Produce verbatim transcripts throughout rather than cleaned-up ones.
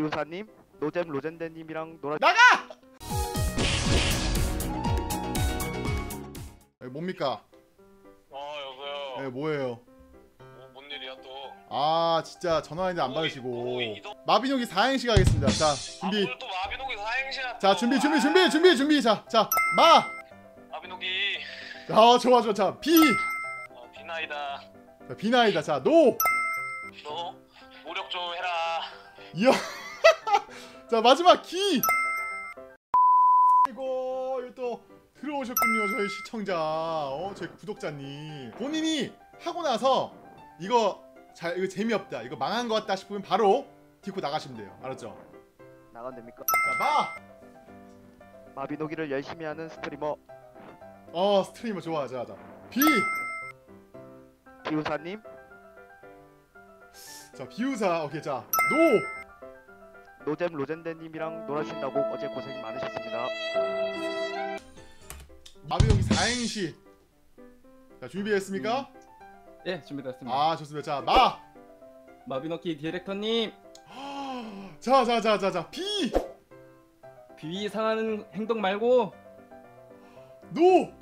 비우사님, 노잼 로젠젠님이랑 놀아. 나가! 에, 뭡니까? 어 여보세요. 에, 뭐예요? 뭐, 뭔 일이야 또? 아 진짜 전화했는데 안 받으시고. 마비노기 사행시 가겠습니다. 자 준비. 아, 오늘 또 마비노기 사행시야. 자 준비 준비 준비 준비 준비. 자 자 마. 마비노기. 아 좋아 좋아. 자 비. 어, 비나이다. 자 비나이다. 자 노. 너 노력 좀 해라. 이야. 자 마지막 기. 이거 또 들어오셨군요 저희 시청자. 어 저희 구독자님 본인이 하고 나서 이거 잘 이거 재미없다 이거 망한 것 같다 싶으면 바로 딛고 나가시면 돼요. 알았죠? 나가면 됩니까? 자 마. 마비노기를 열심히 하는 스트리머. 어 스트리머 좋아. 자 자 비. 비우사님. 자 비우사. 오케이. 자 노. 노잼 로젠젠님이랑 놀아주신다고 어제 고생 많으셨습니다. 마비노기 사행시. 자 준비했습니까? 음. 예 준비됐습니다. 아 좋습니다. 자 마. 마비노기 디렉터님. 자자자자자 비. 비위 상하는 행동 말고 노.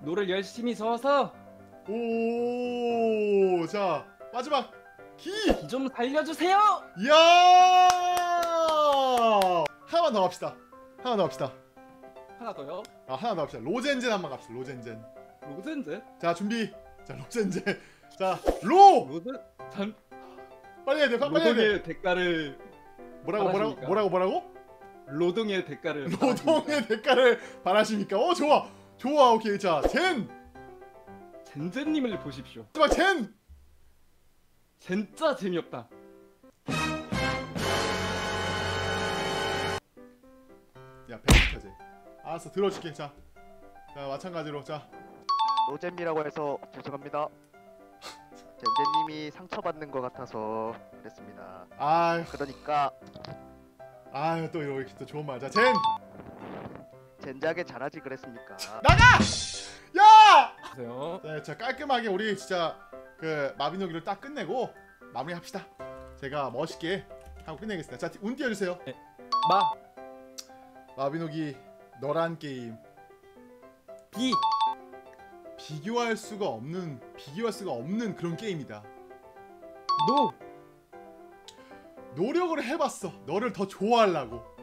노를 열심히 저어서. 오. 자 마지막 기. 기 좀 살려주세요. 이야. 하나 더 합시다. 하나 더 합시다. 하나 더요? 아 하나 더 합시다. 로젠젠 한번 갑시다. 로젠젠. 로젠젠? 자 준비. 자 로젠젠. 자 로. 로젠. 잠. 빨리 해야 돼. 빨리 해야 돼. 노동의 대가를. 뭐라고 뭐라고 뭐라고 뭐라고? 노동의 대가를. 노동의 대가를 바라십니까? 어 좋아 좋아. 오케이. 자 젠. 젠젠님을 보십시오. 자 젠. 진짜 재미없다. 야 백스타제. 알았어 들어줄게. 자, 자 마찬가지로. 자 노잼이라고 해서 죄송합니다. 젠젠님이 상처받는 것 같아서 그랬습니다. 아 그러니까 아유 또 이렇게 또 좋은 말. 자 젠. 젠작에 잘하지 그랬습니까? 나가! 야! 보세요. 네, 자 깔끔하게 우리 진짜 그 마비노기를 딱 끝내고 마무리합시다. 제가 멋있게 하고 끝내겠습니다. 자 운 띄워주세요. 네. 마. 마비노기 너란 게임. 비. 비교할 수가 없는 비교할 수가 없는 그런 게임이다. 노. 노력을 해봤어 너를 더 좋아하려고.